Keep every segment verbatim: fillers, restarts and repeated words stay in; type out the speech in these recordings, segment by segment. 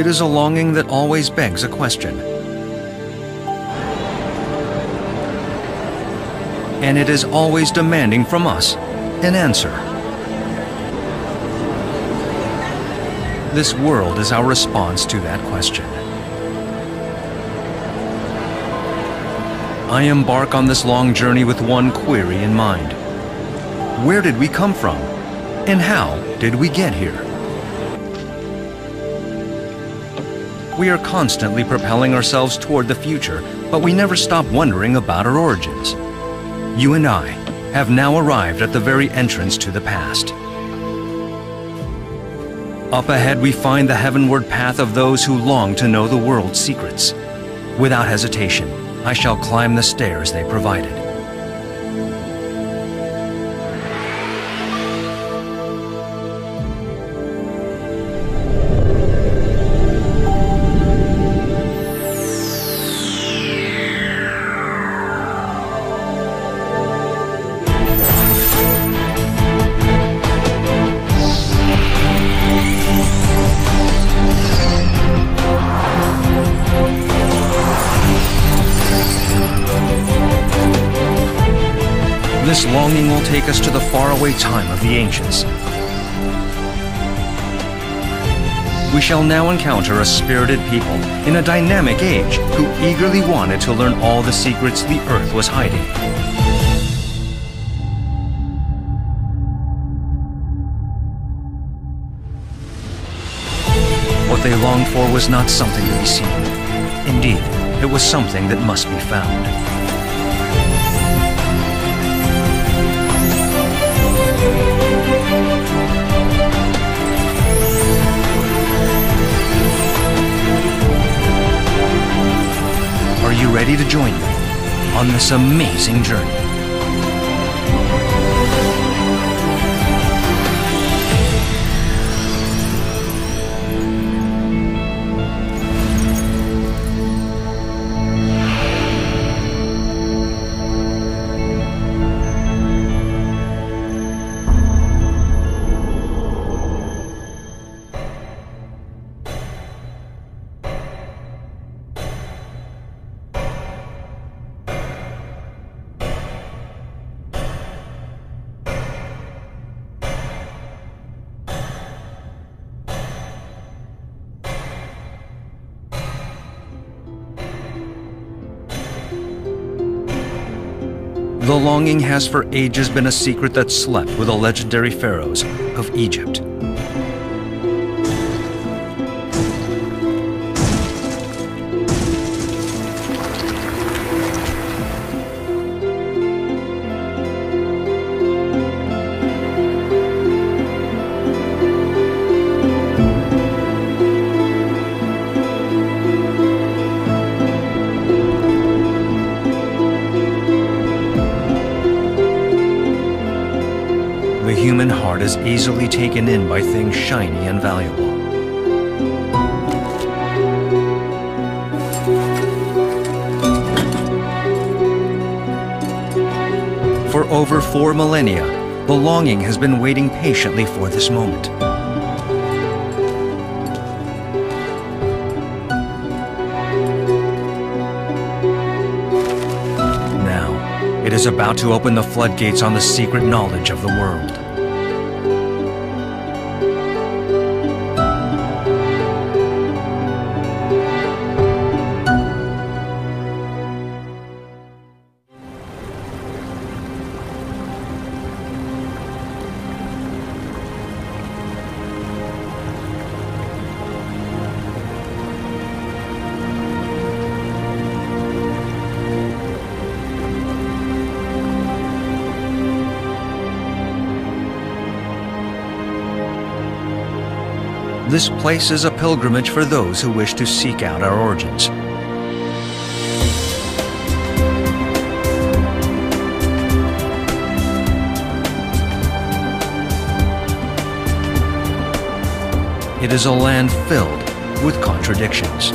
It is a longing that always begs a question. And it is always demanding from us an answer. This world is our response to that question. I embark on this long journey with one query in mind. Where did we come from? And how did we get here? We are constantly propelling ourselves toward the future, but we never stop wondering about our origins. You and I have now arrived at the very entrance to the past. Up ahead we find the heavenward path of those who long to know the world's secrets. Without hesitation, I shall climb the stairs they provided. This longing will take us to the faraway time of the ancients. We shall now encounter a spirited people in a dynamic age who eagerly wanted to learn all the secrets the earth was hiding. What they longed for was not something to be seen. Indeed, it was something that must be found. Are you ready to join me on this amazing journey? The longing has for ages been a secret that slept with the legendary pharaohs of Egypt. Is easily taken in by things shiny and valuable. For over four millennia, the longing has been waiting patiently for this moment. Now, it is about to open the floodgates on the secret knowledge of the world. This place is a pilgrimage for those who wish to seek out our origins. It is a land filled with contradictions.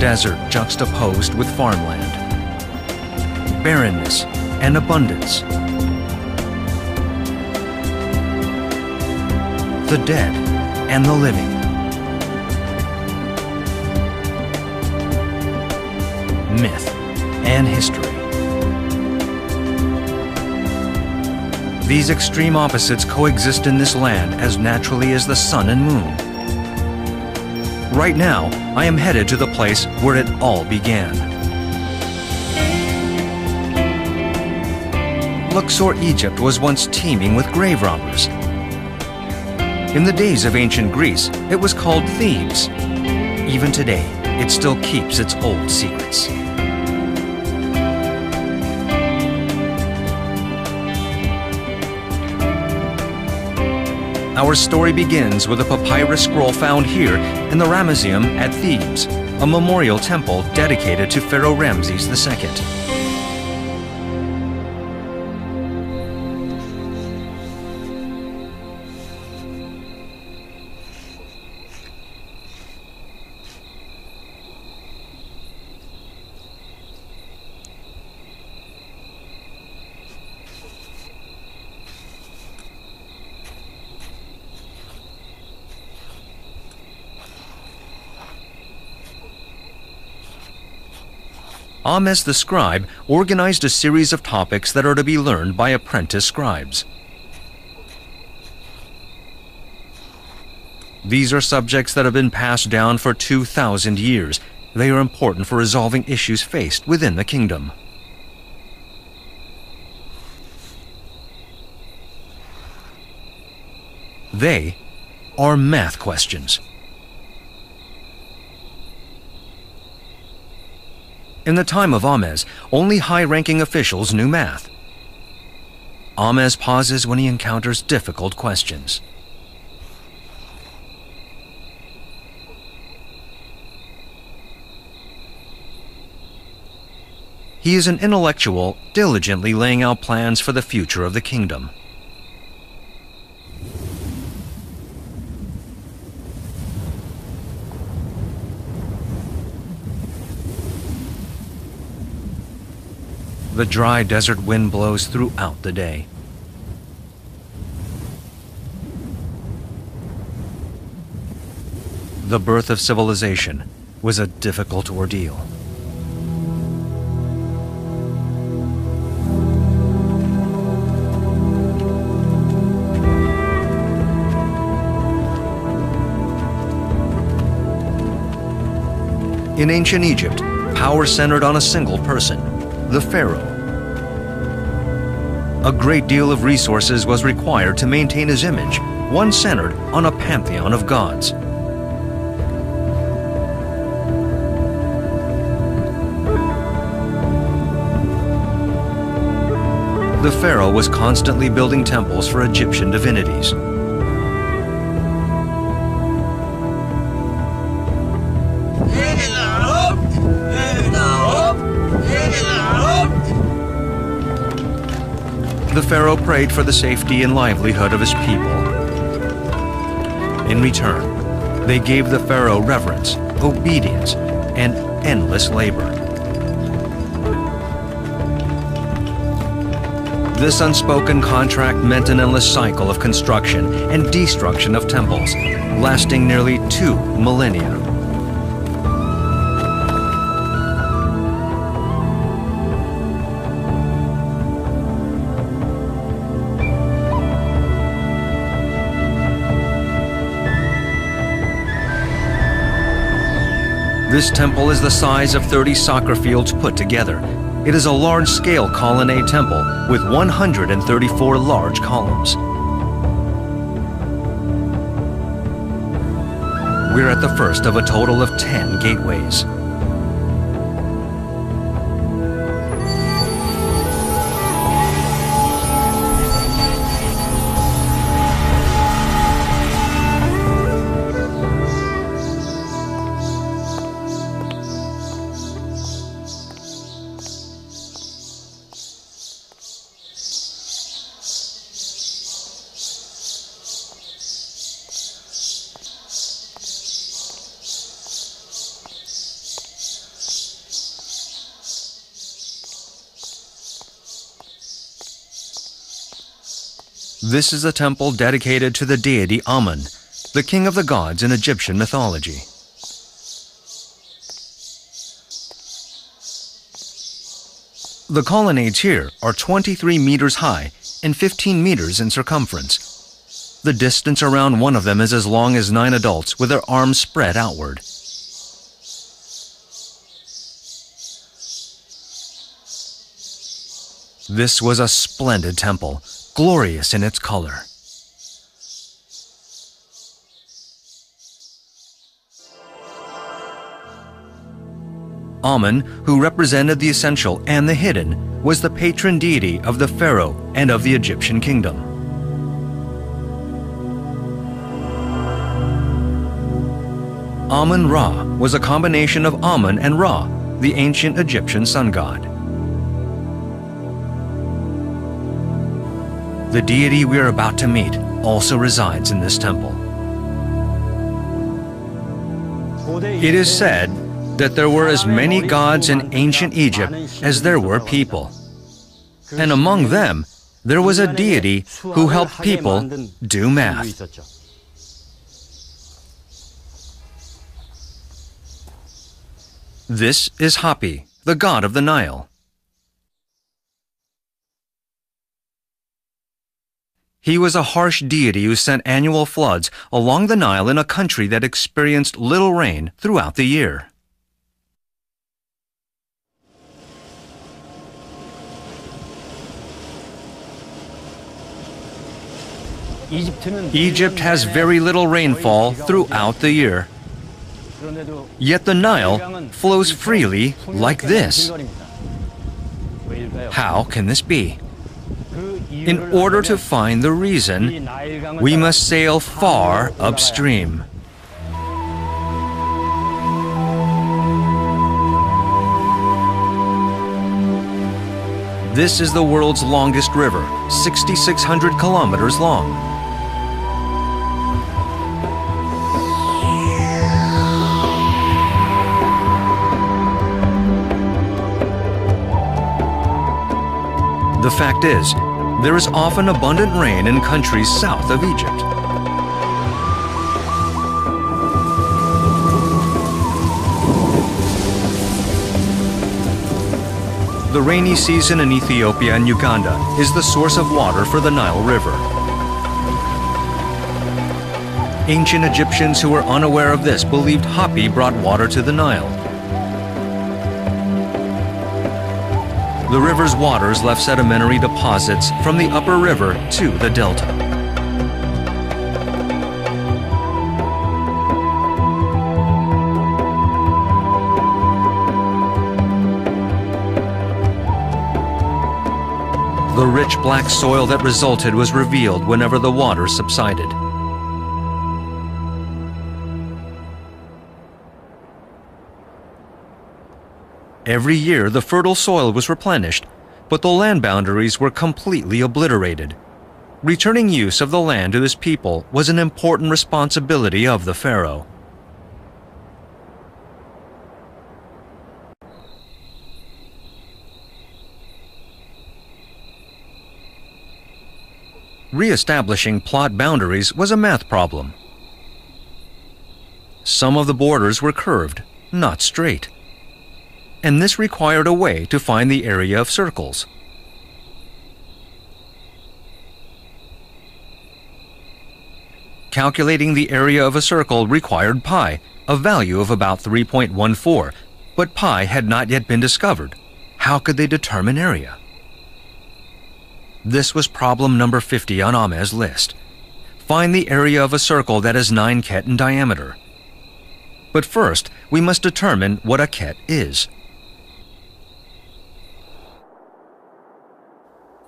Desert juxtaposed with farmland. Barrenness and abundance. the dead and the living. Myth and history. These extreme opposites coexist in this land as naturally as the sun and moon. Right now, I am headed to the place where it all began. Luxor, Egypt was once teeming with grave robbers. In the days of ancient Greece, it was called Thebes. Even today, it still keeps its old secrets. Our story begins with a papyrus scroll found here in the Ramesseum at Thebes, a memorial temple dedicated to Pharaoh Ramses the second. Ahmes the scribe organized a series of topics that are to be learned by apprentice scribes. These are subjects that have been passed down for two thousand years. They are important for resolving issues faced within the kingdom. They are math questions. In the time of Ahmes, only high-ranking officials knew math. Ahmes pauses when he encounters difficult questions. He is an intellectual, diligently laying out plans for the future of the kingdom. The dry desert wind blows throughout the day. The birth of civilization was a difficult ordeal. In ancient Egypt, power centered on a single person, the pharaoh. A great deal of resources was required to maintain his image, one centered on a pantheon of gods. The pharaoh was constantly building temples for Egyptian divinities. The pharaoh prayed for the safety and livelihood of his people. In return, they gave the pharaoh reverence, obedience, and endless labor. This unspoken contract meant an endless cycle of construction and destruction of temples, lasting nearly two millennia. This temple is the size of thirty soccer fields put together. It is a large-scale colonnade temple with one hundred thirty-four large columns. We're at the first of a total of ten gateways. This is a temple dedicated to the deity Amun, the king of the gods in Egyptian mythology. The colonnades here are twenty-three meters high and fifteen meters in circumference. The distance around one of them is as long as nine adults with their arms spread outward. This was a splendid temple, glorious in its color. Amun, who represented the essential and the hidden, was the patron deity of the pharaoh and of the Egyptian kingdom. Amun-Ra was a combination of Amun and Ra, the ancient Egyptian sun god. The deity we are about to meet also resides in this temple. It is said that there were as many gods in ancient Egypt as there were people. And among them, there was a deity who helped people do math. This is Hapi, the god of the Nile. He was a harsh deity who sent annual floods along the Nile in a country that experienced little rain throughout the year. Egypt has very little rainfall throughout the year, yet the Nile flows freely like this. How can this be? In order to find the reason, we must sail far upstream. This is the world's longest river, six thousand six hundred kilometers long. The fact is, there is often abundant rain in countries south of Egypt. The rainy season in Ethiopia and Uganda is the source of water for the Nile River. Ancient Egyptians who were unaware of this believed Hapi brought water to the Nile. The river's waters left sedimentary deposits from the upper river to the delta. The rich black soil that resulted was revealed whenever the water subsided. Every year, the fertile soil was replenished, but the land boundaries were completely obliterated. Returning use of the land to his people was an important responsibility of the pharaoh. Re-establishing plot boundaries was a math problem. Some of the borders were curved, not straight. And this required a way to find the area of circles. Calculating the area of a circle required pi, a value of about three point one four, but pi had not yet been discovered. How could they determine area? This was problem number fifty on Ahmes' list. Find the area of a circle that is nine ket in diameter. But first, we must determine what a ket is.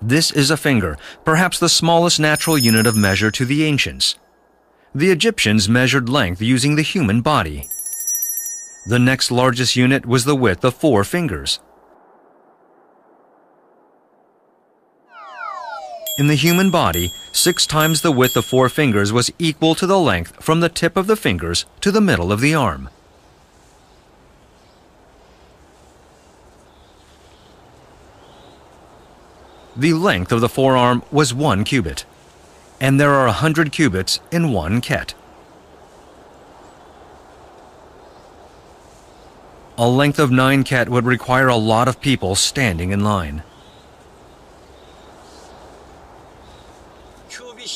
This is a finger, perhaps the smallest natural unit of measure to the ancients. The Egyptians measured length using the human body. The next largest unit was the width of four fingers. In the human body, six times the width of four fingers was equal to the length from the tip of the fingers to the middle of the arm. The length of the forearm was one cubit. and there are a hundred cubits in one ket. A length of nine ket would require a lot of people standing in line.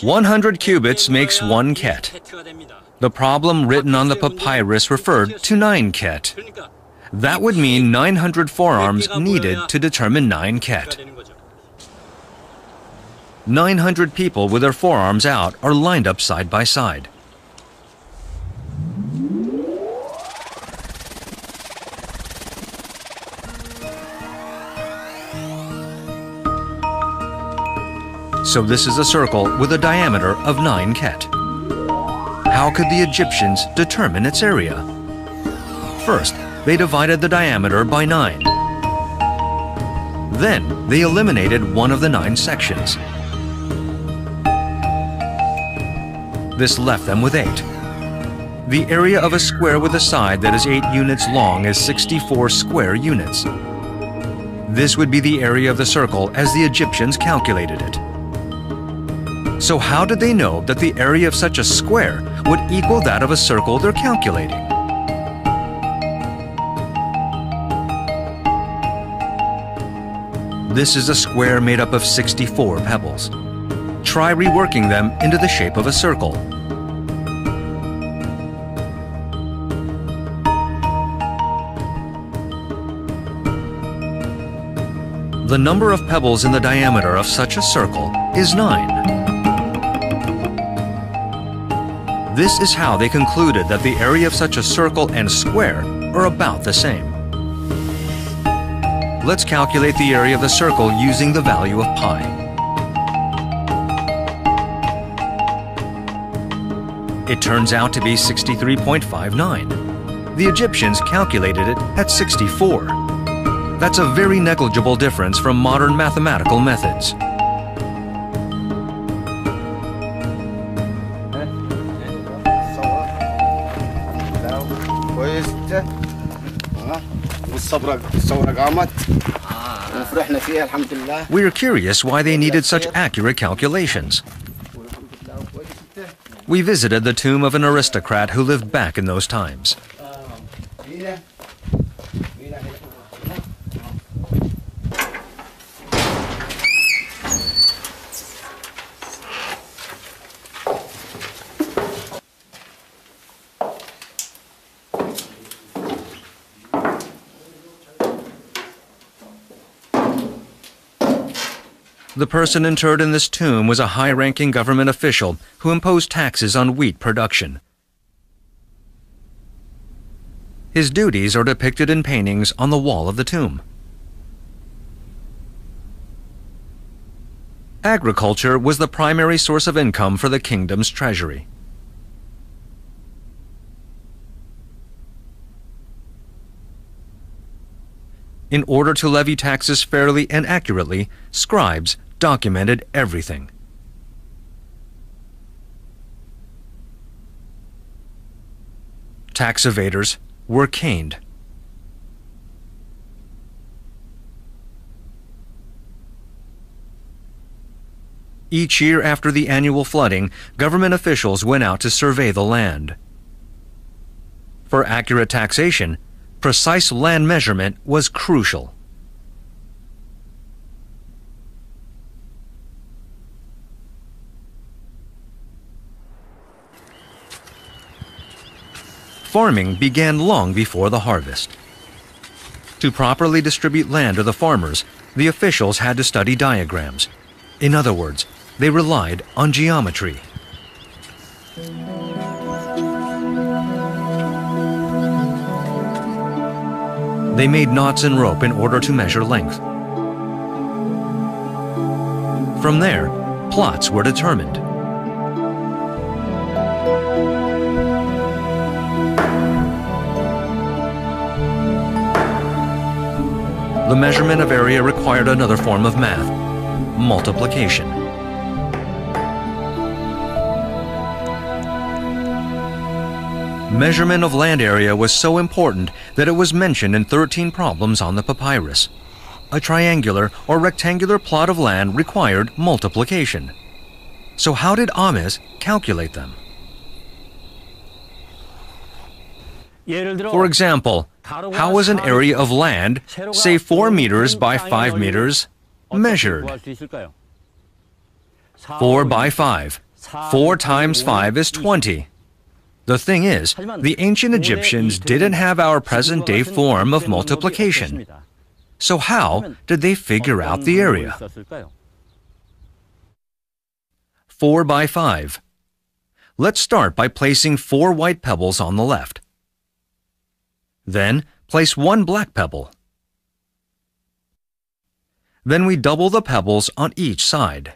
one hundred cubits makes one ket. The problem written on the papyrus referred to nine ket. That would mean nine hundred forearms needed to determine nine ket. nine hundred people with their forearms out are lined up side by side. So this is a circle with a diameter of nine ket. How could the Egyptians determine its area? First, they divided the diameter by nine. Then, they eliminated one of the nine sections. This left them with eight. The area of a square with a side that is eight units long is sixty-four square units. This would be the area of the circle as the Egyptians calculated it. So how did they know that the area of such a square would equal that of a circle they're calculating? This is a square made up of sixty-four pebbles. Try reworking them into the shape of a circle. The number of pebbles in the diameter of such a circle is nine. This is how they concluded that the area of such a circle and square are about the same. Let's calculate the area of the circle using the value of pi. It turns out to be sixty-three point five nine. The Egyptians calculated it at sixty-four. That's a very negligible difference from modern mathematical methods. We are curious why they needed such accurate calculations. We visited the tomb of an aristocrat who lived back in those times. The person interred in this tomb was a high-ranking government official who imposed taxes on wheat production. His duties are depicted in paintings on the wall of the tomb. Agriculture was the primary source of income for the kingdom's treasury. In order to levy taxes fairly and accurately, scribes documented everything. Tax evaders were caned. Each year after the annual flooding, government officials went out to survey the land. For accurate taxation, precise land measurement was crucial. Farming began long before the harvest. To properly distribute land to the farmers, the officials had to study diagrams. In other words, they relied on geometry. They made knots in rope in order to measure length. From there, plots were determined. The measurement of area required another form of math, multiplication. Measurement of land area was so important that it was mentioned in thirteen problems on the papyrus. A triangular or rectangular plot of land required multiplication. So how did Ahmes calculate them? For example, how was an area of land, say four meters by five meters, measured? four by five. four times five is twenty. The thing is, the ancient Egyptians didn't have our present-day form of multiplication. So how did they figure out the area? four by five. Let's start by placing four white pebbles on the left. Then, place one black pebble. Then we double the pebbles on each side.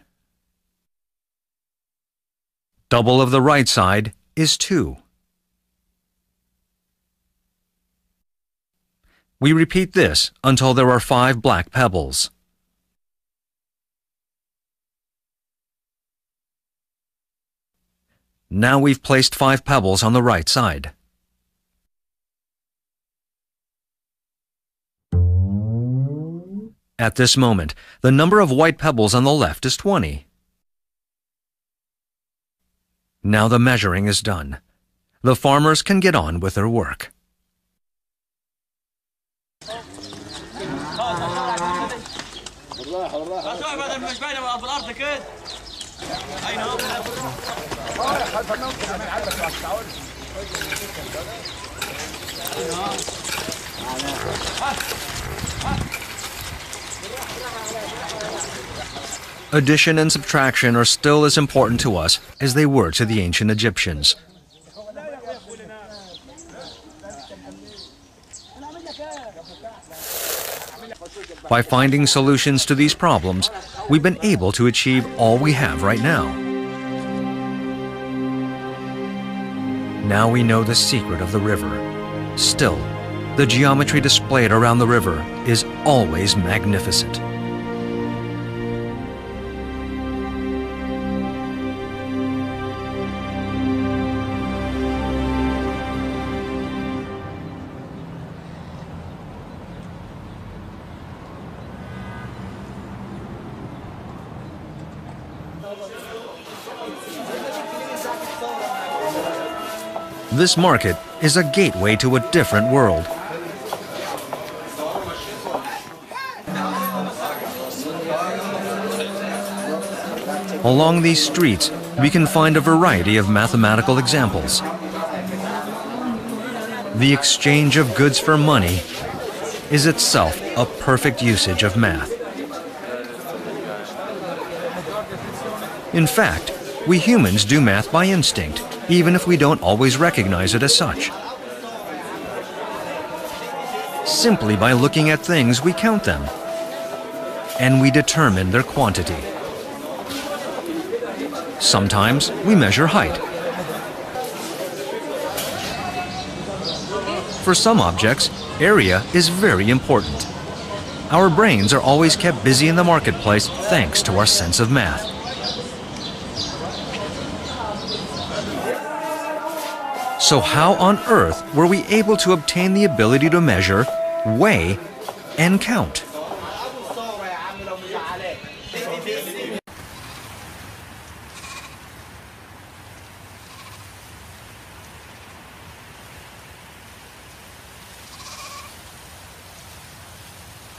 Double of the right side is two. We repeat this until there are five black pebbles. Now we've placed five pebbles on the right side. At this moment, the number of white pebbles on the left is twenty. Now the measuring is done. The farmers can get on with their work. Addition and subtraction are still as important to us as they were to the ancient Egyptians. By finding solutions to these problems, we've been able to achieve all we have right now. Now we know the secret of the river. Still, the geometry displayed around the river is always magnificent. This market is a gateway to a different world. Along these streets, we can find a variety of mathematical examples. The exchange of goods for money is itself a perfect usage of math. In fact, we humans do math by instinct, even if we don't always recognize it as such. Simply by looking at things, we count them, and we determine their quantity. Sometimes we measure height. For some objects, area is very important. Our brains are always kept busy in the marketplace thanks to our sense of math. So how on earth were we able to obtain the ability to measure, weigh, and count?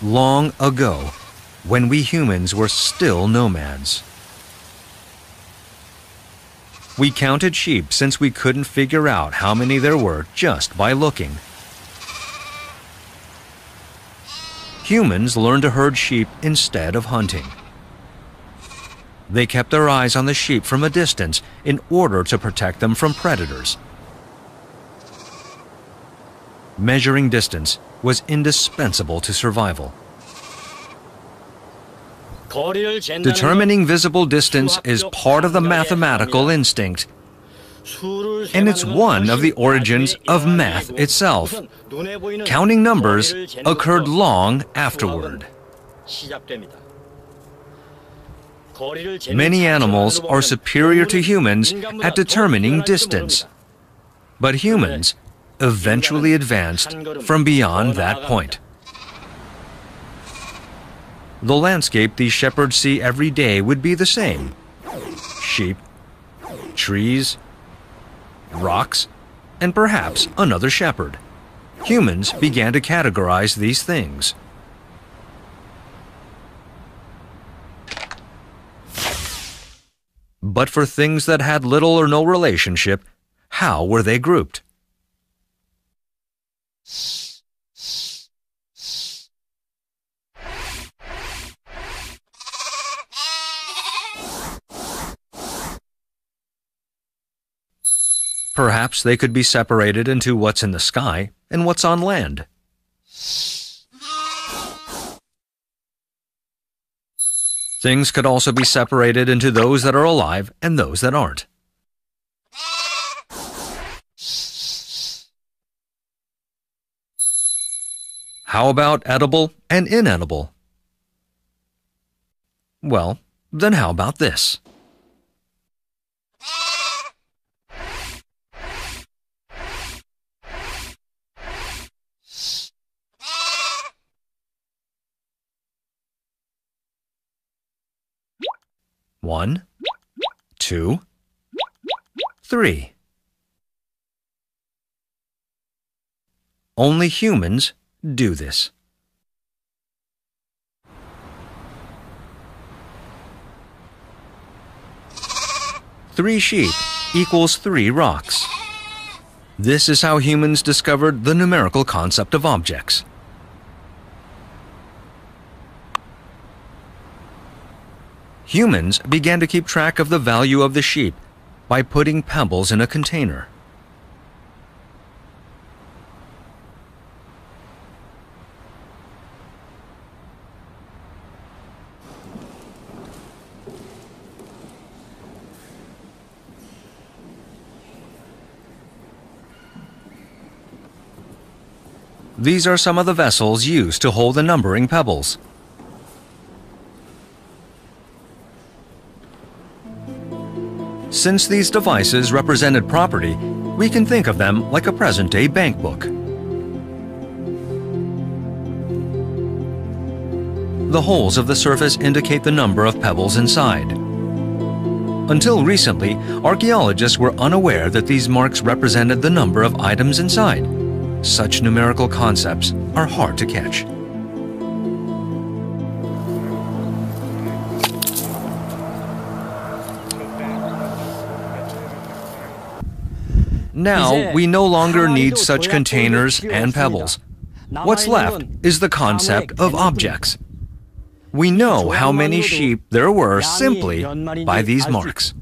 Long ago, when we humans were still nomads, we counted sheep since we couldn't figure out how many there were just by looking. Humans learned to herd sheep instead of hunting. They kept their eyes on the sheep from a distance in order to protect them from predators. Measuring distance was indispensable to survival. Determining visible distance is part of the mathematical instinct, and it's one of the origins of math itself. Counting numbers occurred long afterward. Many animals are superior to humans at determining distance, but humans eventually advanced from beyond that point. The landscape these shepherds see every day would be the same. sheep, trees, rocks, and perhaps another shepherd. Humans began to categorize these things. But for things that had little or no relationship, how were they grouped? Perhaps they could be separated into what's in the sky and what's on land. Things could also be separated into those that are alive and those that aren't. How about edible and inedible? Well, then how about this? One, two, three. Only humans do this. Three sheep equals three rocks. This is how humans discovered the numerical concept of objects. Humans began to keep track of the value of the sheep by putting pebbles in a container. These are some of the vessels used to hold the numbering pebbles. Since these devices represented property, we can think of them like a present-day bank book. The holes of the surface indicate the number of pebbles inside. Until recently, archaeologists were unaware that these marks represented the number of items inside. Such numerical concepts are hard to catch. Now, we no longer need such containers and pebbles. What's left is the concept of objects. We know how many sheep there were simply by these marks.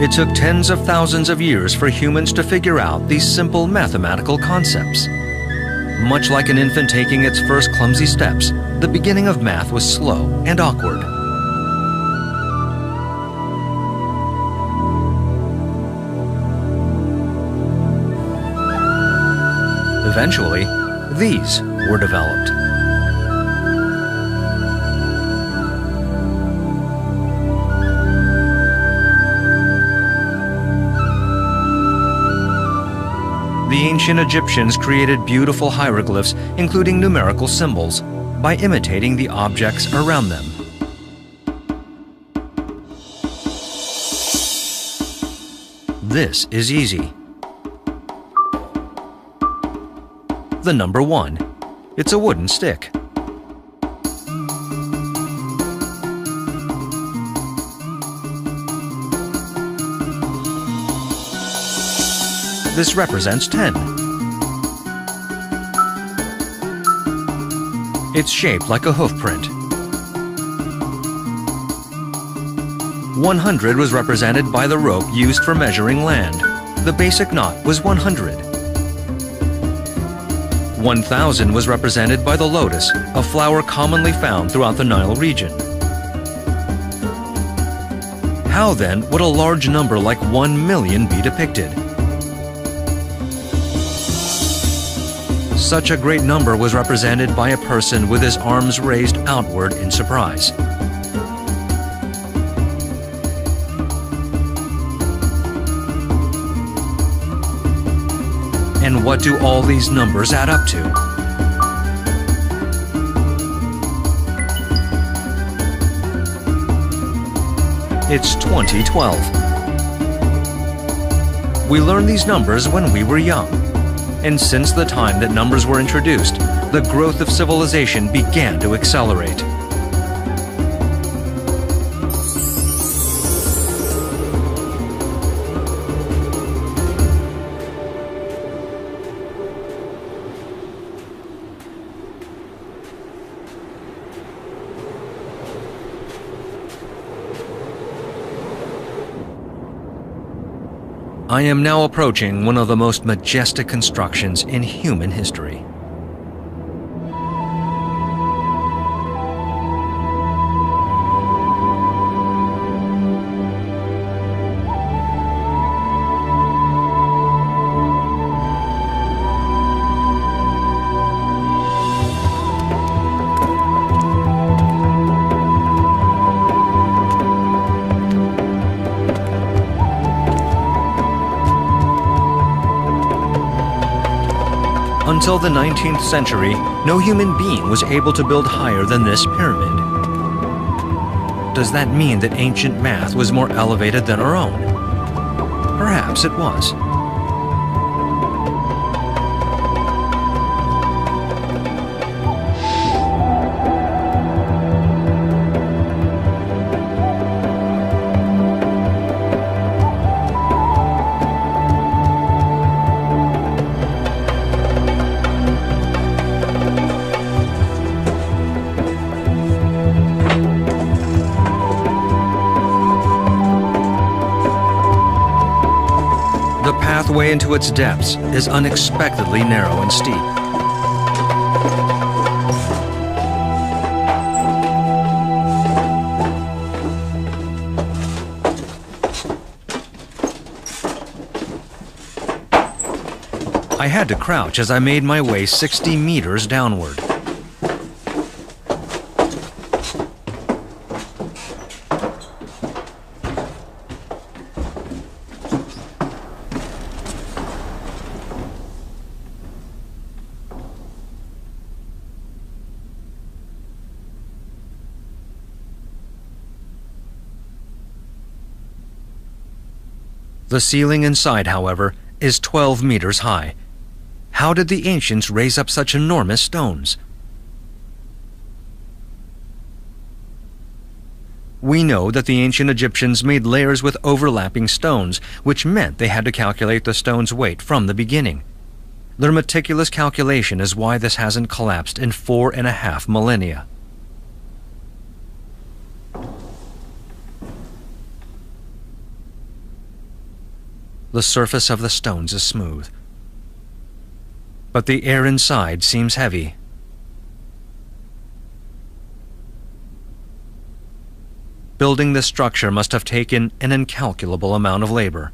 It took tens of thousands of years for humans to figure out these simple mathematical concepts. Much like an infant taking its first clumsy steps, the beginning of math was slow and awkward. Eventually, these were developed. The ancient Egyptians created beautiful hieroglyphs, including numerical symbols, by imitating the objects around them. This is easy. The number one. It's a wooden stick. This represents ten. It's shaped like a hoof print. one hundred was represented by the rope used for measuring land. The basic knot was one hundred. one thousand was represented by the lotus, a flower commonly found throughout the Nile region. How then would a large number like one million be depicted? Such a great number was represented by a person with his arms raised outward in surprise. And what do all these numbers add up to? It's twenty twelve. We learned these numbers when we were young. And since the time that numbers were introduced, the growth of civilization began to accelerate. I am now approaching one of the most majestic constructions in human history. Until the nineteenth century, no human being was able to build higher than this pyramid. Does that mean that ancient math was more elevated than our own? Perhaps it was. The way into its depths is unexpectedly narrow and steep. I had to crouch as I made my way sixty meters downward. The ceiling inside, however, is twelve meters high. How did the ancients raise up such enormous stones? We know that the ancient Egyptians made layers with overlapping stones, which meant they had to calculate the stone's weight from the beginning. Their meticulous calculation is why this hasn't collapsed in four and a half millennia. The surface of the stones is smooth, but the air inside seems heavy. Building this structure must have taken an incalculable amount of labor.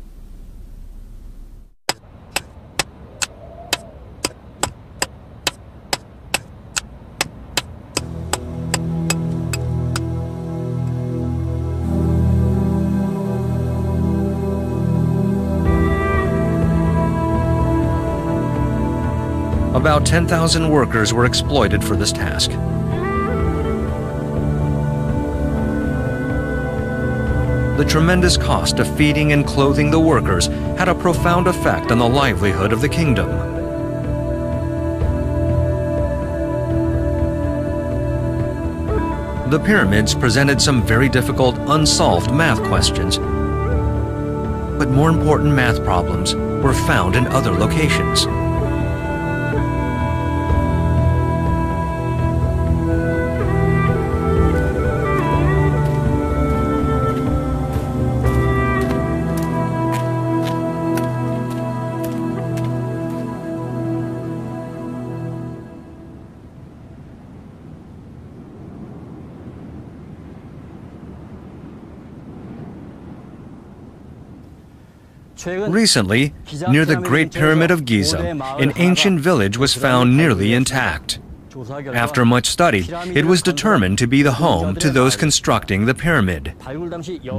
About ten thousand workers were exploited for this task. The tremendous cost of feeding and clothing the workers had a profound effect on the livelihood of the kingdom. The pyramids presented some very difficult, unsolved math questions, but more important math problems were found in other locations. Recently, near the Great Pyramid of Giza, an ancient village was found nearly intact. After much study, it was determined to be the home to those constructing the pyramid.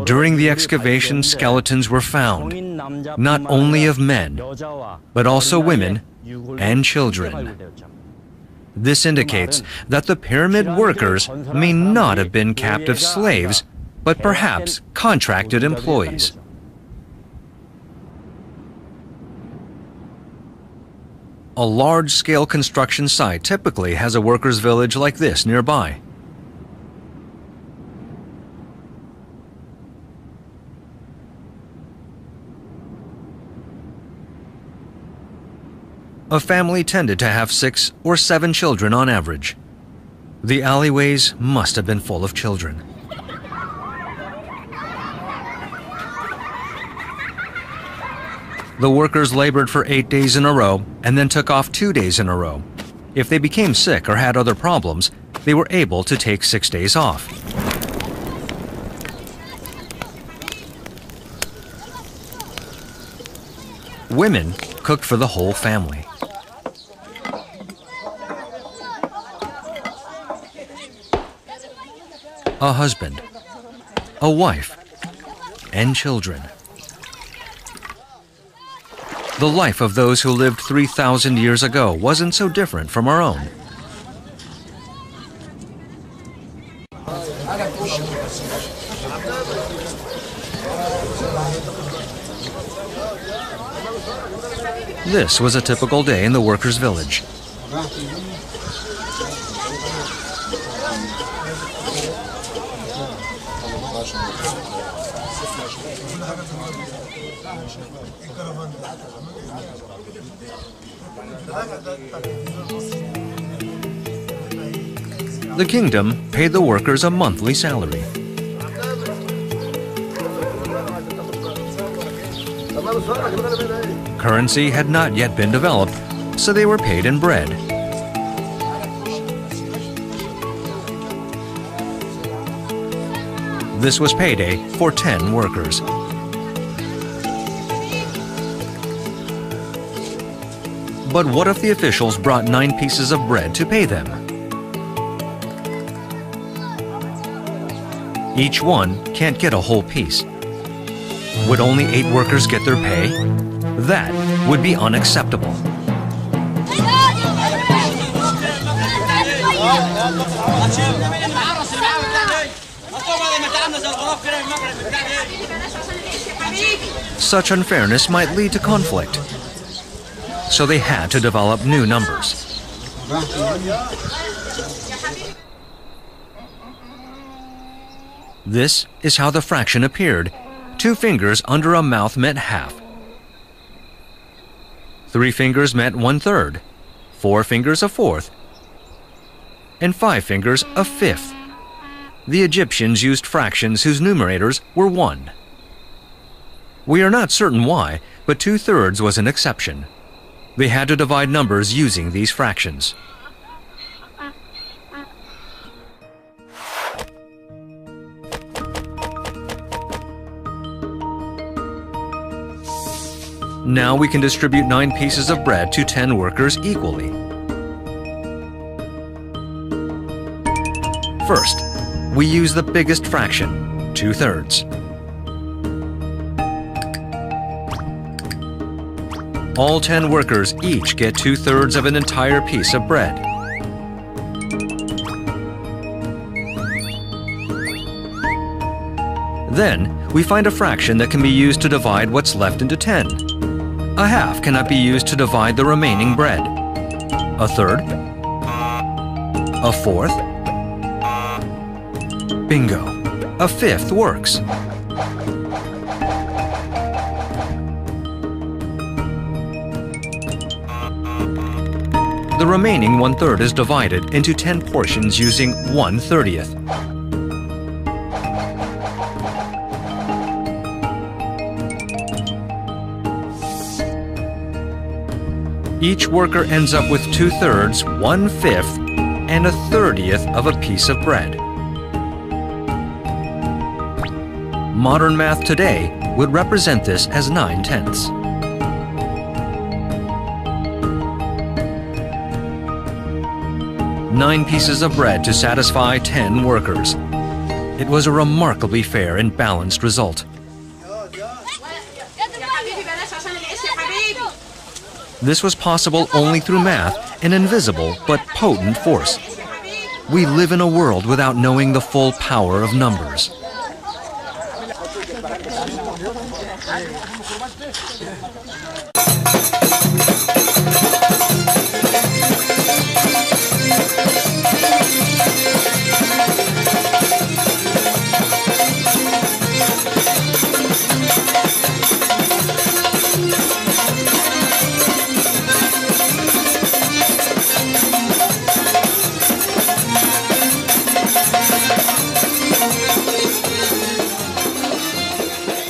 During the excavation, skeletons were found, not only of men, but also women and children. This indicates that the pyramid workers may not have been captive slaves, but perhaps contracted employees. A large-scale construction site typically has a workers' village like this nearby. A family tended to have six or seven children on average. The alleyways must have been full of children. The workers labored for eight days in a row and then took off two days in a row. If they became sick or had other problems, they were able to take six days off. Women cooked for the whole family. A husband, a wife, and children. The life of those who lived three thousand years ago wasn't so different from our own. This was a typical day in the workers' village. The kingdom paid the workers a monthly salary. Currency had not yet been developed, so they were paid in bread. This was payday for ten workers. But what if the officials brought nine pieces of bread to pay them? Each one can't get a whole piece. Would only eight workers get their pay? That would be unacceptable. Such unfairness might lead to conflict. So they had to develop new numbers. This is how the fraction appeared. Two fingers under a mouth meant half. Three fingers meant one-third, four fingers a fourth, and five fingers a fifth. The Egyptians used fractions whose numerators were one. We are not certain why, but two-thirds was an exception. They had to divide numbers using these fractions. Now we can distribute nine pieces of bread to ten workers equally. First, we use the biggest fraction, two-thirds. All ten workers each get two-thirds of an entire piece of bread. Then, we find a fraction that can be used to divide what's left into ten. A half cannot be used to divide the remaining bread. A third. A fourth. Bingo. A fifth works. The remaining one-third is divided into ten portions using one-thirtieth. Each worker ends up with two-thirds, one-fifth, and a thirtieth of a piece of bread. Modern math today would represent this as nine-tenths. Nine pieces of bread to satisfy ten workers. It was a remarkably fair and balanced result. This was possible only through math, an invisible but potent force. We live in a world without knowing the full power of numbers.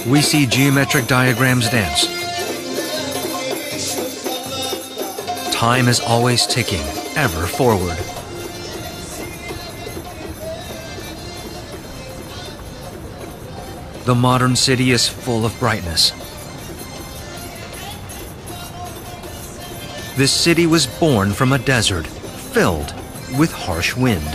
We see geometric diagrams dance. Time is always ticking, ever forward. The modern city is full of brightness. This city was born from a desert filled with harsh wind.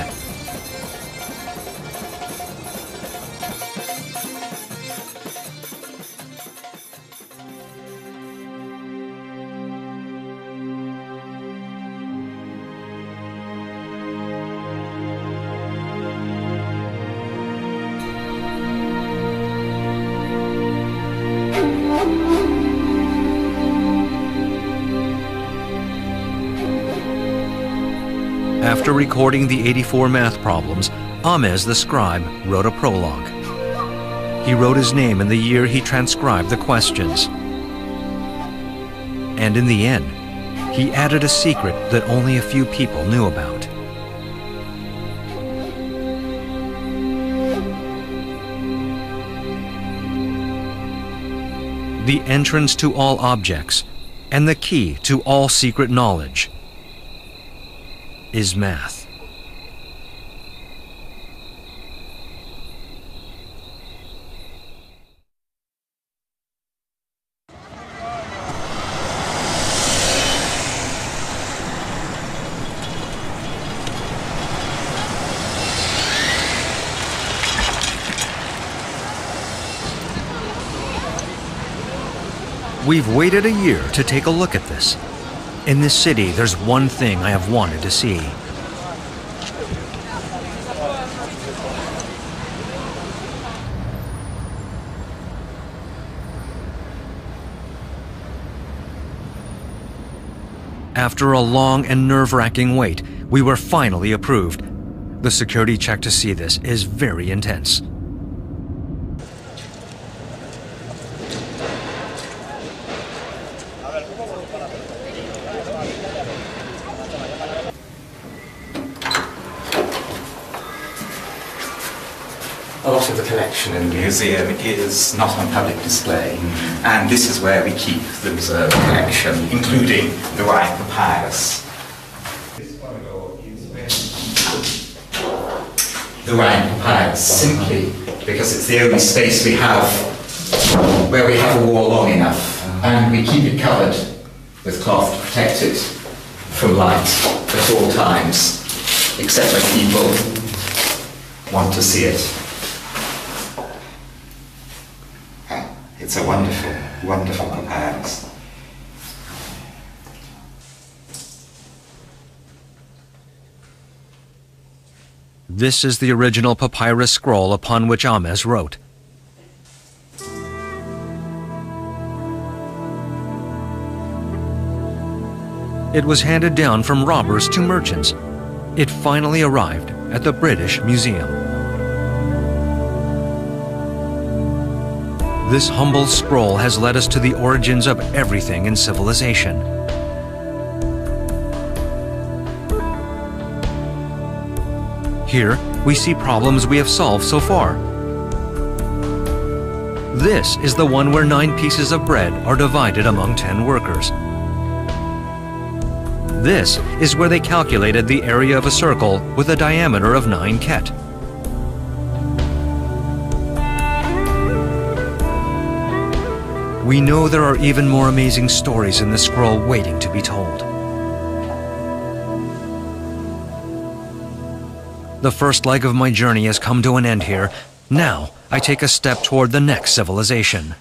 After recording the eighty-four math problems, Ahmes the scribe wrote a prologue. He wrote his name in the year he transcribed the questions. And in the end, he added a secret that only a few people knew about. The entrance to all objects and the key to all secret knowledge is math. We've waited a year to take a look at this. In this city, there's one thing I have wanted to see. After a long and nerve-wracking wait, we were finally approved. The security check to see this is very intense. The museum is not on public display, and this is where we keep the reserved collection, including the Rhind Papyrus. The Rhind Papyrus, simply because it's the only space we have where we have a wall long enough, and we keep it covered with cloth to protect it from light at all times, except when people want to see it. It's a wonderful, wonderful papyrus. This is the original papyrus scroll upon which Ahmes wrote. It was handed down from robbers to merchants. It finally arrived at the British Museum. This humble scroll has led us to the origins of everything in civilization. Here, we see problems we have solved so far. This is the one where nine pieces of bread are divided among ten workers. This is where they calculated the area of a circle with a diameter of nine ket. We know there are even more amazing stories in the scroll waiting to be told. The first leg of my journey has come to an end here. Now, I take a step toward the next civilization.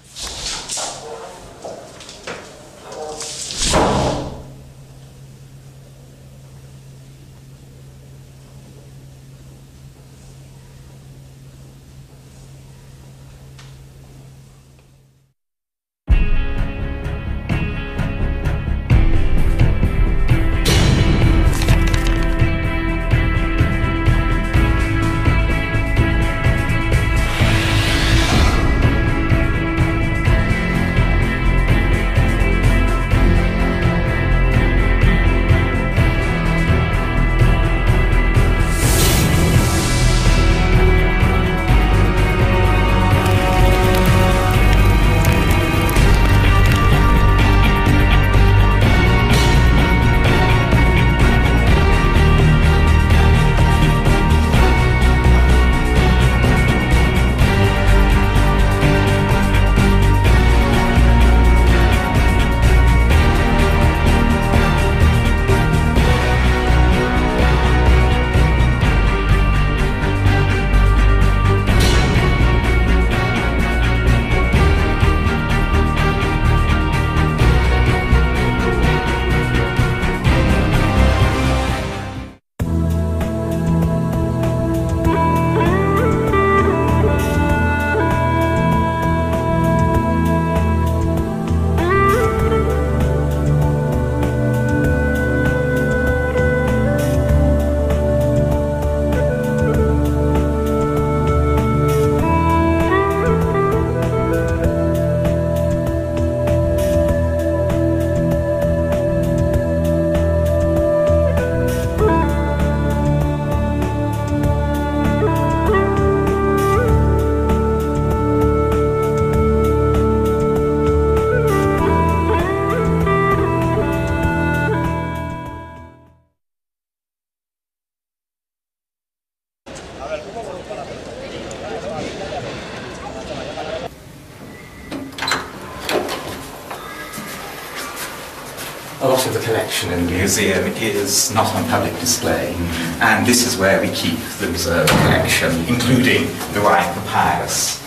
lot of the collection in the museum is not on public display, and this is where we keep the reserve collection, including the Rhind Papyrus.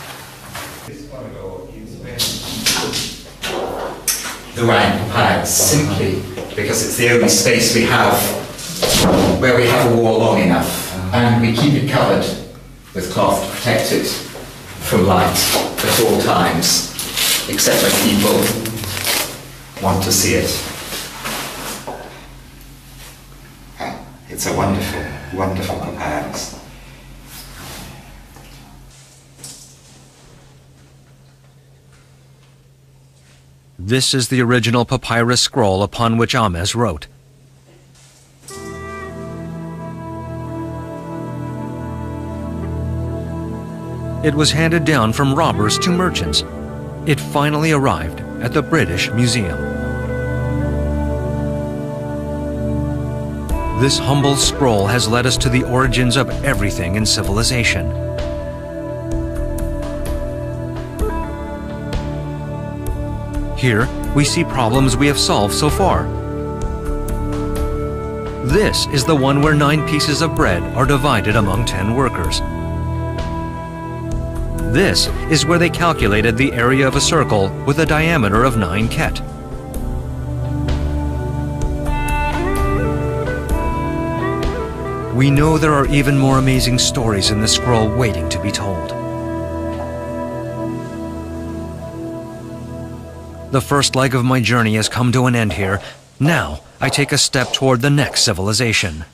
The Rhind Papyrus, simply because it's the only space we have where we have a wall long enough, and we keep it covered with cloth to protect it from light at all times, except when people want to see it. It's a wonderful, wonderful papyrus. This is the original papyrus scroll upon which Ahmes wrote. It was handed down from robbers to merchants. It finally arrived at the British Museum. This humble scroll has led us to the origins of everything in civilization. Here, we see problems we have solved so far. This is the one where nine pieces of bread are divided among ten workers. This is where they calculated the area of a circle with a diameter of nine ket. We know there are even more amazing stories in the scroll waiting to be told. The first leg of my journey has come to an end here. Now, I take a step toward the next civilization.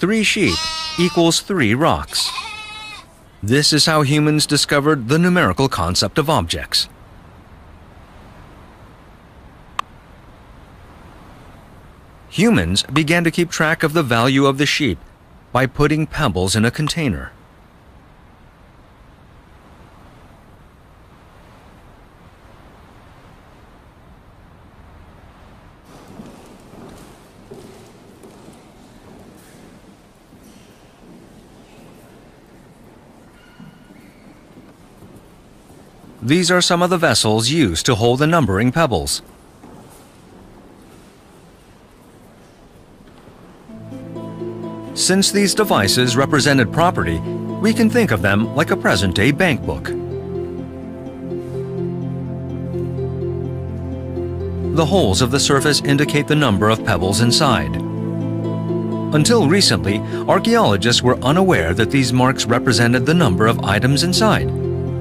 Three sheep equals three rocks. This is how humans discovered the numerical concept of objects. Humans began to keep track of the value of the sheep by putting pebbles in a container. These are some of the vessels used to hold the numbering pebbles. Since these devices represented property, we can think of them like a present-day bank book. The holes of the surface indicate the number of pebbles inside. Until recently, archaeologists were unaware that these marks represented the number of items inside.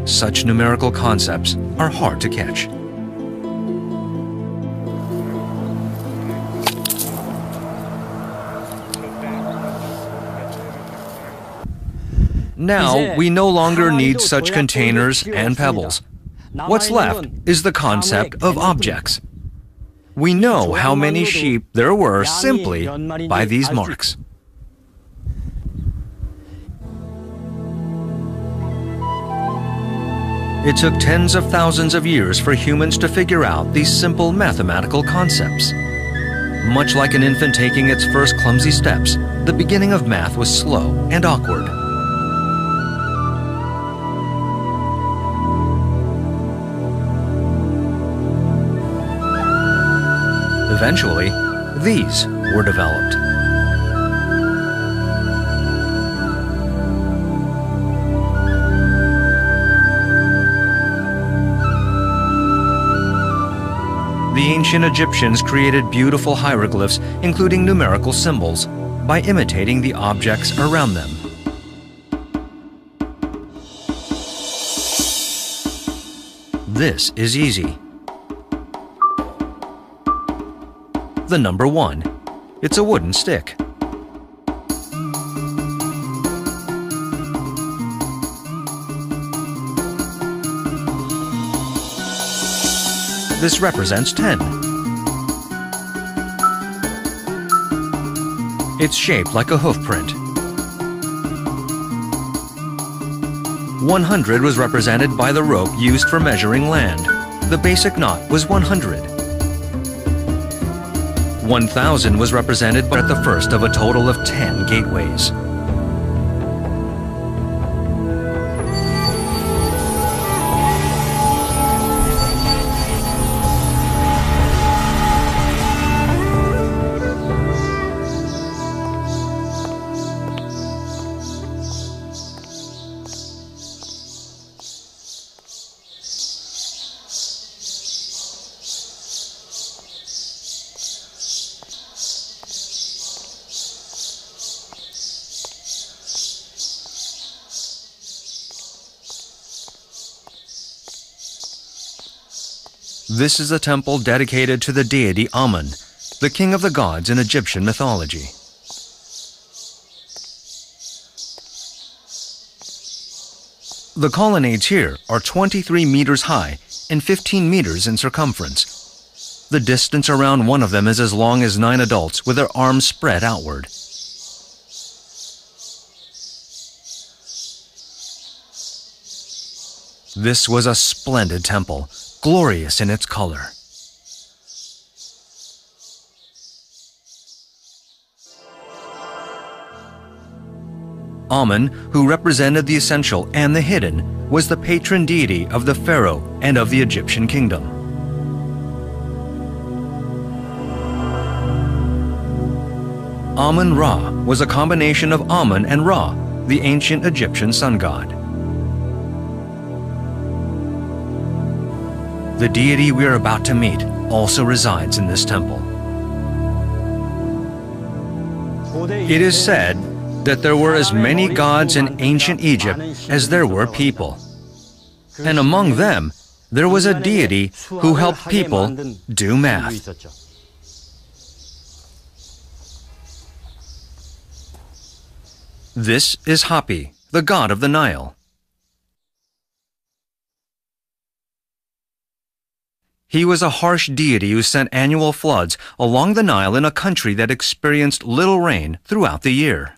Such numerical concepts are hard to catch. Now, we no longer need such containers and pebbles. What's left is the concept of objects. We know how many sheep there were simply by these marks. It took tens of thousands of years for humans to figure out these simple mathematical concepts. Much like an infant taking its first clumsy steps, the beginning of math was slow and awkward. Eventually, these were developed. ancient Egyptians created beautiful hieroglyphs, including numerical symbols, by imitating the objects around them. This is easy. The number one. It's a wooden stick. This represents ten. It's shaped like a hoof print. one hundred was represented by the rope used for measuring land. The basic knot was one hundred. one thousand was represented by the first of a total of ten gateways. This is a temple dedicated to the deity Amun, the king of the gods in Egyptian mythology. The colonnades here are twenty-three meters high and fifteen meters in circumference. The distance around one of them is as long as nine adults with their arms spread outward. This was a splendid temple, glorious in its color. Amun, who represented the essential and the hidden, was the patron deity of the pharaoh and of the Egyptian kingdom. Amun-Ra was a combination of Amun and Ra, the ancient Egyptian sun god. The deity we are about to meet also resides in this temple. It is said that there were as many gods in ancient Egypt as there were people. And among them, there was a deity who helped people do math. This is Hapi, the god of the Nile. He was a harsh deity who sent annual floods along the Nile in a country that experienced little rain throughout the year.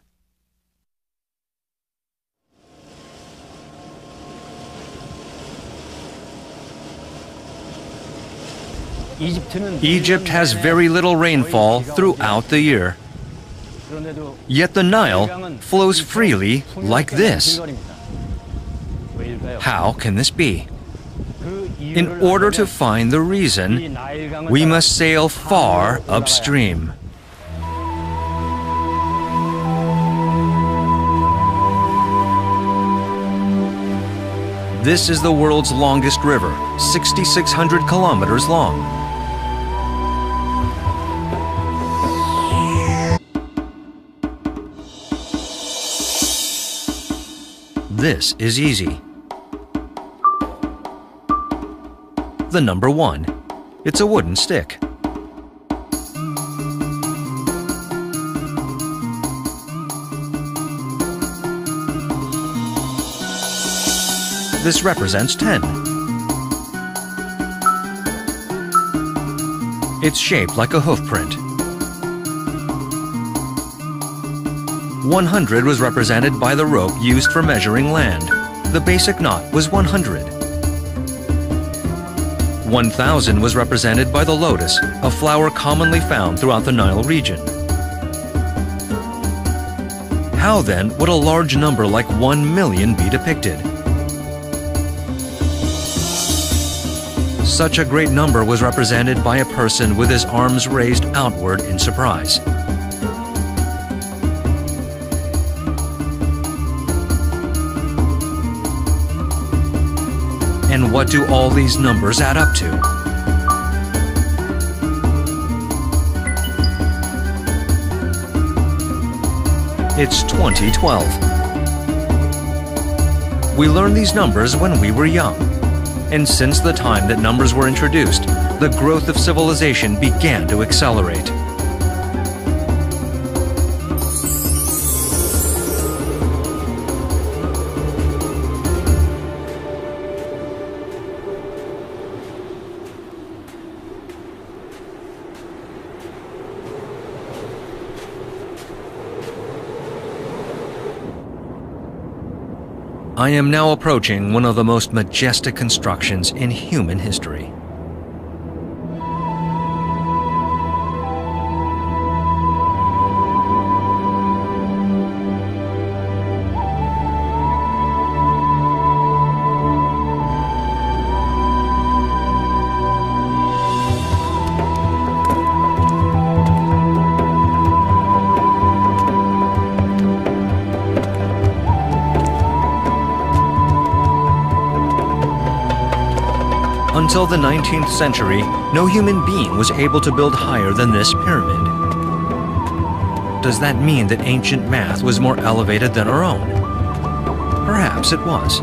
Egypt has very little rainfall throughout the year. Yet the Nile flows freely like this. How can this be? In order to find the reason, we must sail far upstream. This is the world's longest river, six thousand six hundred kilometers long. This is easy. The number one. It's a wooden stick. This represents ten. It's shaped like a hoof print. one hundred was represented by the rope used for measuring land. The basic knot was one hundred. one thousand was represented by the lotus, a flower commonly found throughout the Nile region. How then would a large number like one million be depicted? Such a great number was represented by a person with his arms raised outward in surprise. And what do all these numbers add up to? It's twenty twelve. We learned these numbers when we were young, and since the time that numbers were introduced, the growth of civilization began to accelerate. I am now approaching one of the most majestic constructions in human history. Until the nineteenth century, no human being was able to build higher than this pyramid. Does that mean that ancient math was more elevated than our own? Perhaps it was.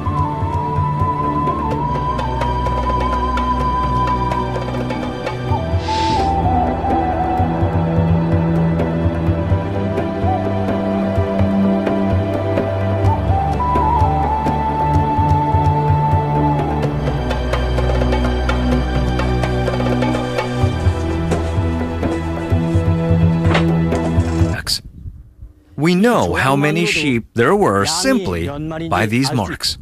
We know how many sheep there were simply by these marks.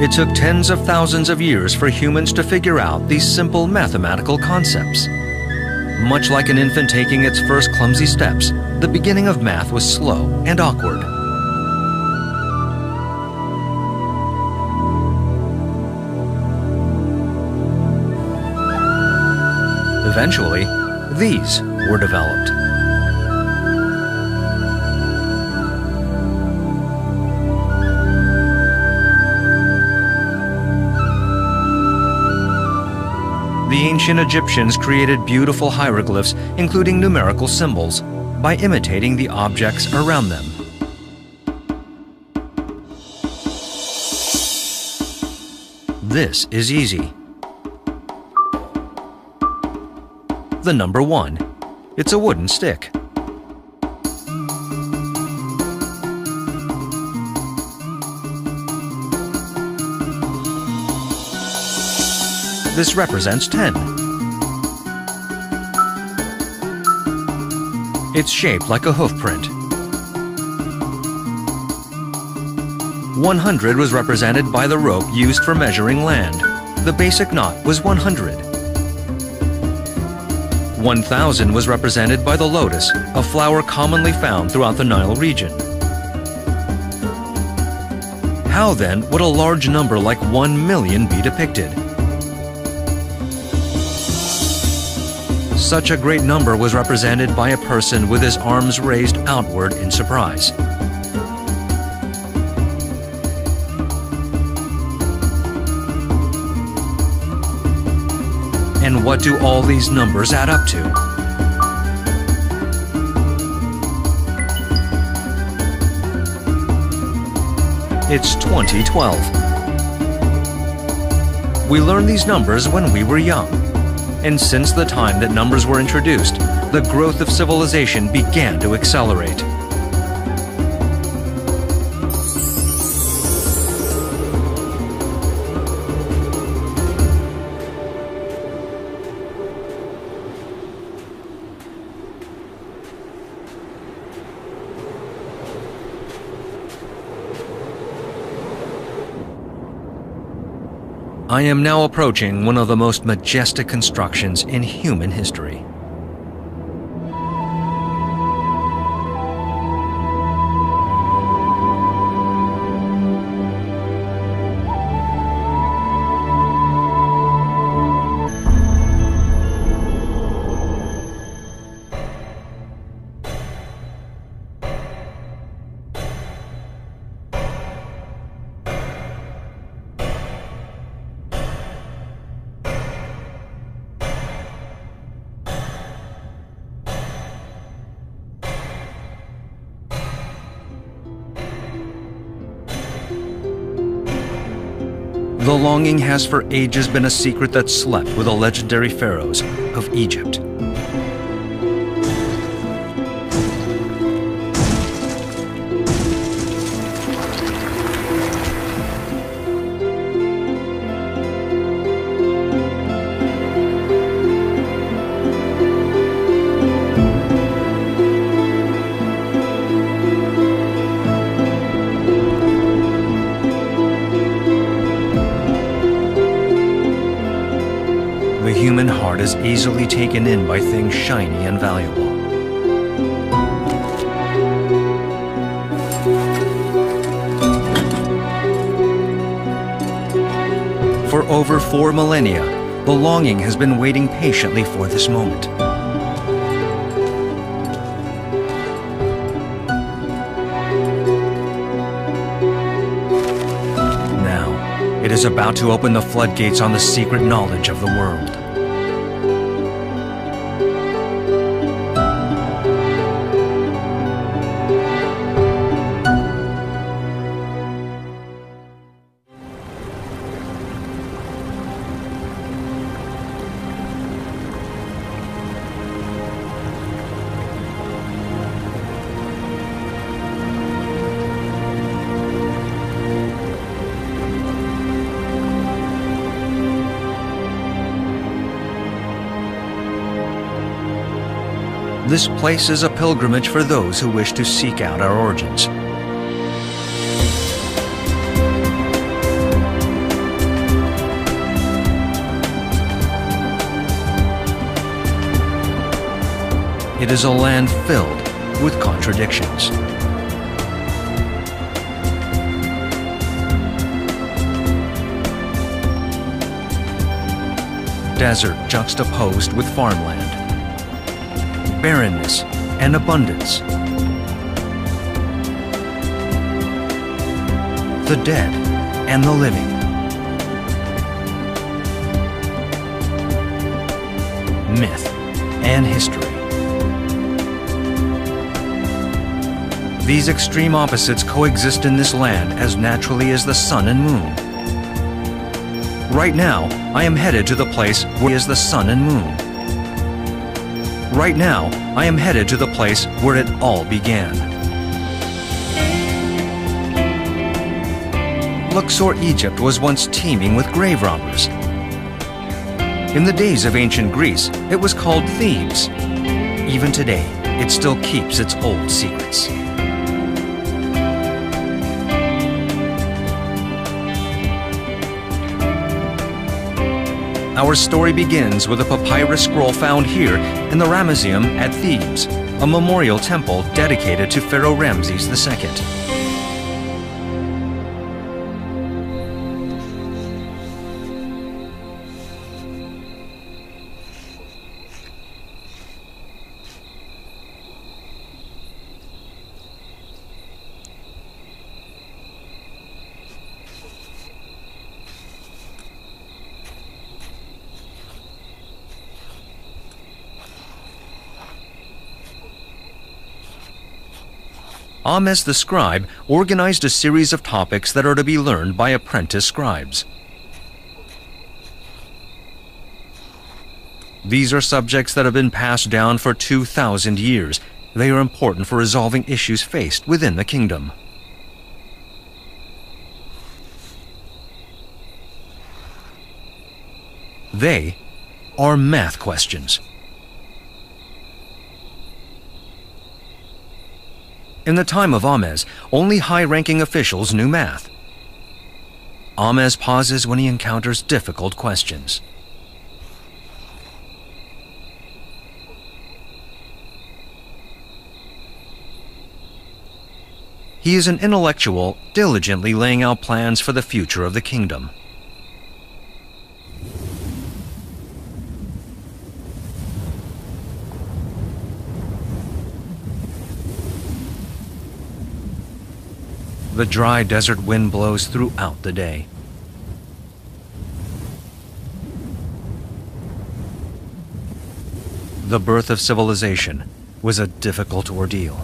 It took tens of thousands of years for humans to figure out these simple mathematical concepts. Much like an infant taking its first clumsy steps, the beginning of math was slow and awkward. Eventually, these were developed. The ancient Egyptians created beautiful hieroglyphs, including numerical symbols, by imitating the objects around them. This is easy. The number one. It's a wooden stick. This represents ten. It's shaped like a hoof print. one hundred was represented by the rope used for measuring land. The basic knot was one hundred. one thousand was represented by the lotus, a flower commonly found throughout the Nile region. How then would a large number like one million be depicted? Such a great number was represented by a person with his arms raised outward in surprise. And what do all these numbers add up to? It's twenty twelve. We learned these numbers when we were young, and since the time that numbers were introduced, the growth of civilization began to accelerate. I am now approaching one of the most majestic constructions in human history. The longing has for ages been a secret that slept with the legendary pharaohs of Egypt. Is easily taken in by things shiny and valuable. For over four millennia, the longing has been waiting patiently for this moment. Now, it is about to open the floodgates on the secret knowledge of the world. This place is a pilgrimage for those who wish to seek out our origins. It is a land filled with contradictions. Desert juxtaposed with farmland. Barrenness and abundance. The dead and the living. Myth and history. These extreme opposites coexist in this land as naturally as the sun and moon. Right now, I am headed to the place where is the sun and moon. Right now, I am headed to the place where it all began. Luxor, Egypt was once teeming with grave robbers. In the days of ancient Greece, it was called Thebes. Even today, it still keeps its old secrets. Our story begins with a papyrus scroll found here in the Ramesseum at Thebes, a memorial temple dedicated to Pharaoh Ramses the second. Ahmes the scribe organized a series of topics that are to be learned by apprentice scribes. These are subjects that have been passed down for two thousand years. They are important for resolving issues faced within the kingdom. They are math questions. In the time of Ahmes, only high-ranking officials knew math. Ahmes pauses when he encounters difficult questions. He is an intellectual, diligently laying out plans for the future of the kingdom. The dry desert wind blows throughout the day. The birth of civilization was a difficult ordeal.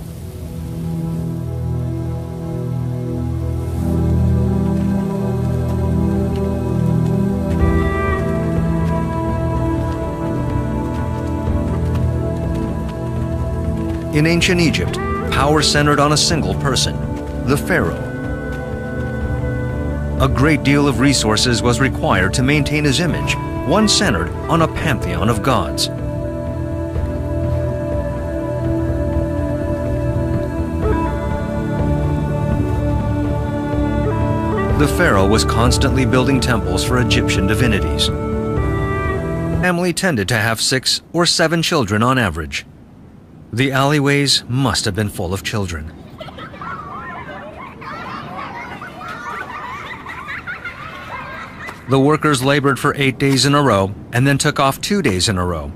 In ancient Egypt, power centered on a single person, the pharaoh. A great deal of resources was required to maintain his image, one centered on a pantheon of gods. The pharaoh was constantly building temples for Egyptian divinities. The family tended to have six or seven children on average. The alleyways must have been full of children. The workers labored for eight days in a row and then took off two days in a row.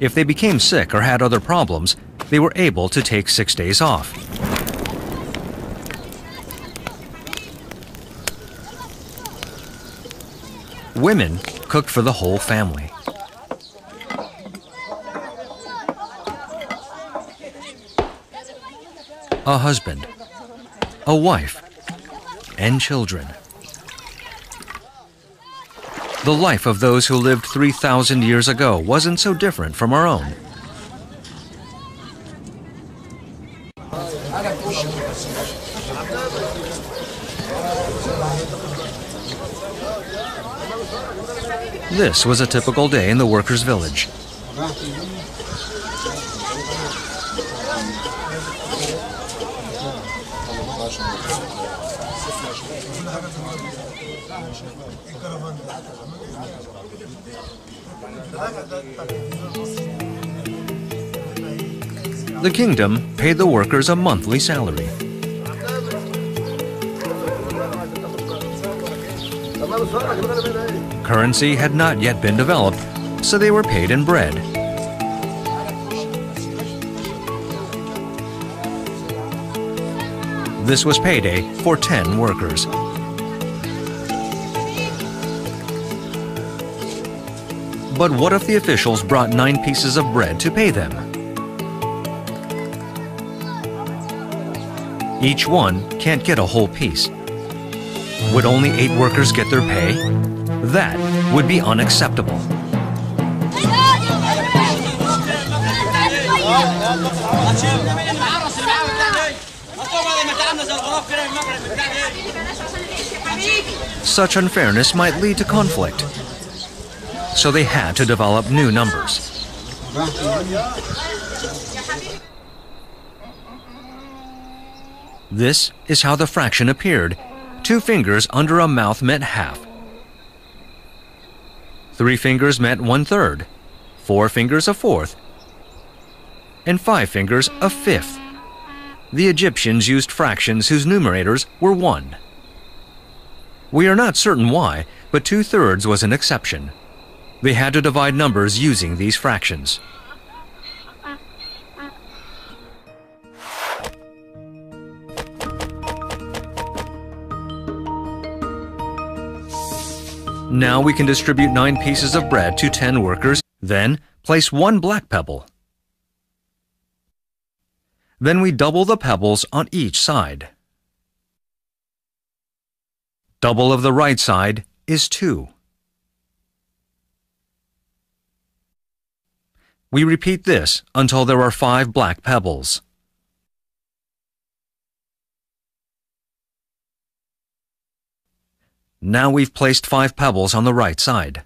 If they became sick or had other problems, they were able to take six days off. Women cooked for the whole family. A husband, a wife, and children. The life of those who lived three thousand years ago wasn't so different from our own. This was a typical day in the workers' village. The kingdom paid the workers a monthly salary. Currency had not yet been developed, so they were paid in bread. This was payday for ten workers. But what if the officials brought nine pieces of bread to pay them? Each one can't get a whole piece. Would only eight workers get their pay? That would be unacceptable. Such unfairness might lead to conflict, so they had to develop new numbers. This is how the fraction appeared. Two fingers under a mouth meant half. Three fingers meant one-third, four fingers a fourth, and five fingers a fifth. The Egyptians used fractions whose numerators were one. We are not certain why, but two-thirds was an exception. They had to divide numbers using these fractions. Now we can distribute nine pieces of bread to ten workers, then place one black pebble. Then we double the pebbles on each side. Double of the right side is two. We repeat this until there are five black pebbles. Now we've placed five pebbles on the right side.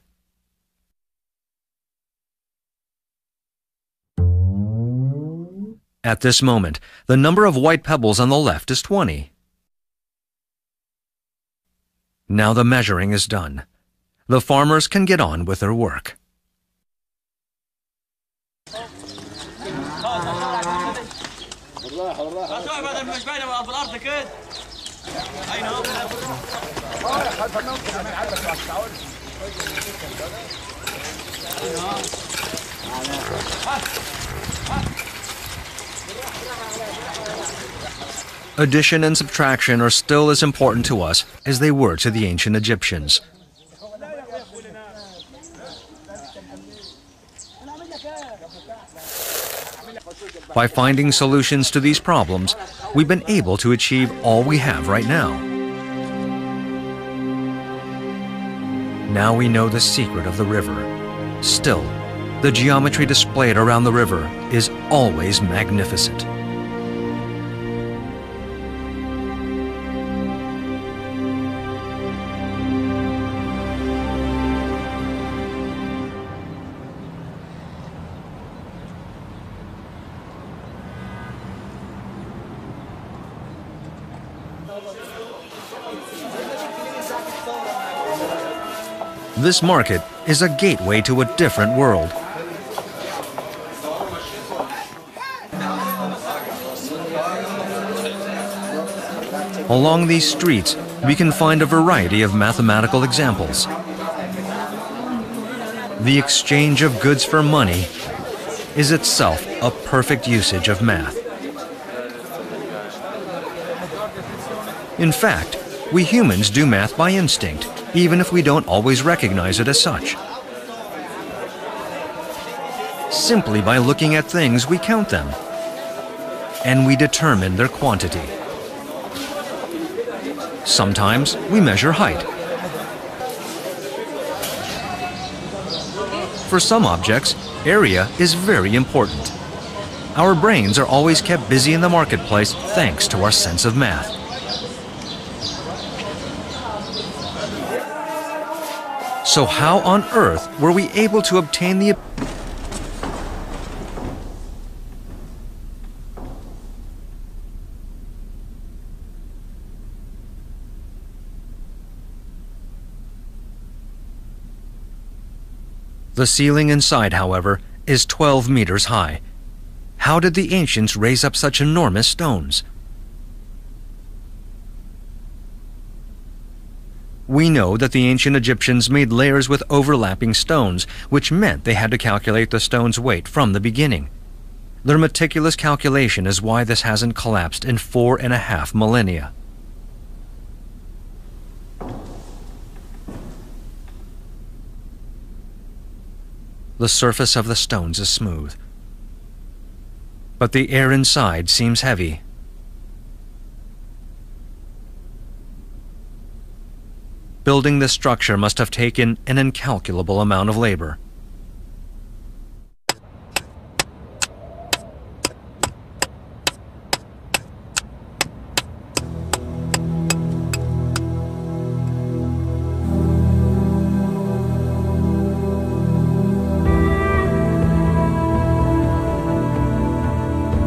At this moment, the number of white pebbles on the left is twenty. Now the measuring is done. The farmers can get on with their work. Addition and subtraction are still as important to us as they were to the ancient Egyptians. By finding solutions to these problems, we've been able to achieve all we have right now. Now we know the secret of the river. Still, the geometry displayed around the river is always magnificent. This market is a gateway to a different world. Along these streets, we can find a variety of mathematical examples. The exchange of goods for money is itself a perfect usage of math. In fact, we humans do math by instinct, even if we don't always recognize it as such. Simply by looking at things, we count them, and we determine their quantity. Sometimes we measure height. For some objects, area is very important. Our brains are always kept busy in the marketplace thanks to our sense of math. So how on earth were we able to obtain the... The ceiling inside, however, is twelve meters high. How did the ancients raise up such enormous stones? We know that the ancient Egyptians made layers with overlapping stones, which meant they had to calculate the stone's weight from the beginning. Their meticulous calculation is why this hasn't collapsed in four and a half millennia. The surface of the stones is smooth, but the air inside seems heavy. Building this structure must have taken an incalculable amount of labor.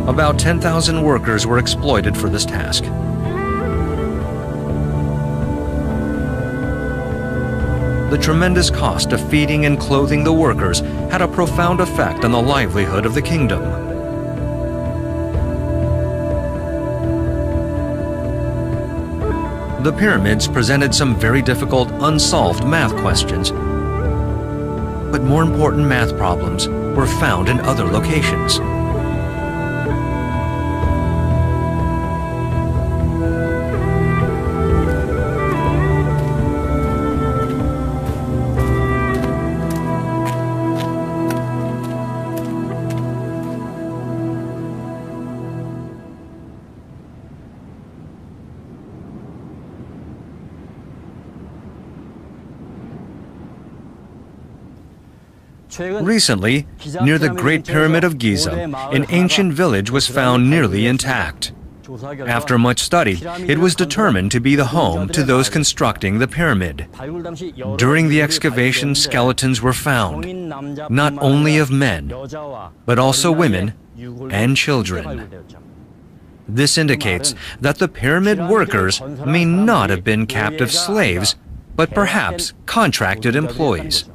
About ten thousand workers were exploited for this task. The tremendous cost of feeding and clothing the workers had a profound effect on the livelihood of the kingdom. The pyramids presented some very difficult, unsolved math questions, but more important math problems were found in other locations. Recently, near the Great Pyramid of Giza, an ancient village was found nearly intact. After much study, it was determined to be the home to those constructing the pyramid. During the excavation, skeletons were found, not only of men, but also women and children. This indicates that the pyramid workers may not have been captive slaves, but perhaps contracted employees.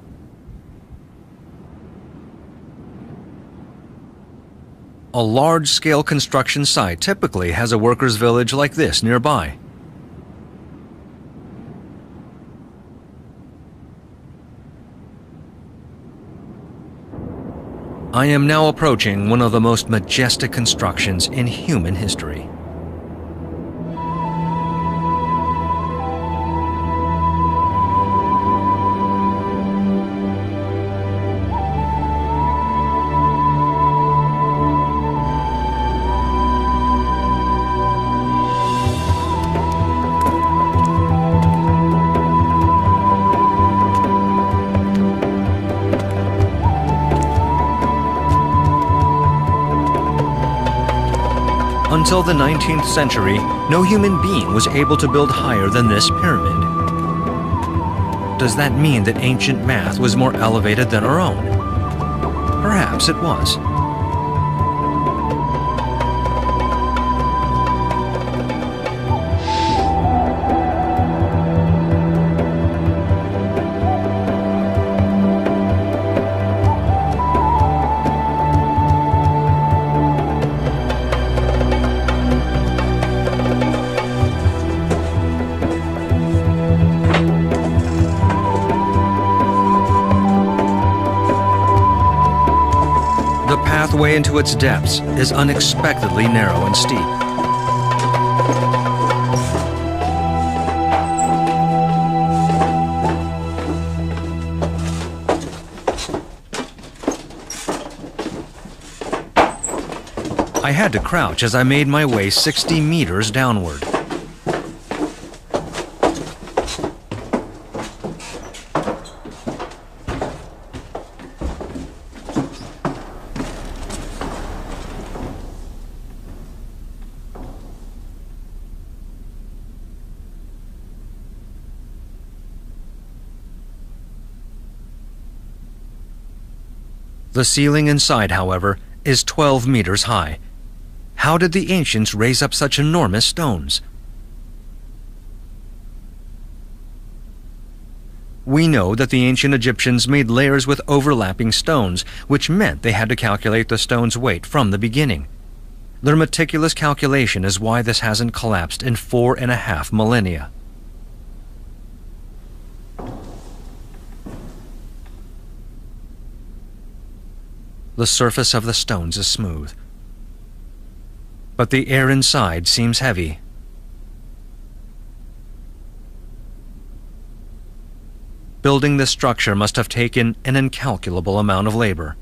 A large-scale construction site typically has a workers' village like this nearby. I am now approaching one of the most majestic constructions in human history. Until the nineteenth century, no human being was able to build higher than this pyramid. Does that mean that ancient math was more elevated than our own? Perhaps it was. The way into its depths is unexpectedly narrow and steep. I had to crouch as I made my way sixty meters downward. The ceiling inside, however, is twelve meters high. How did the ancients raise up such enormous stones? We know that the ancient Egyptians made layers with overlapping stones, which meant they had to calculate the stone's weight from the beginning. Their meticulous calculation is why this hasn't collapsed in four and a half millennia. The surface of the stones is smooth, but the air inside seems heavy. Building this structure must have taken an incalculable amount of labor.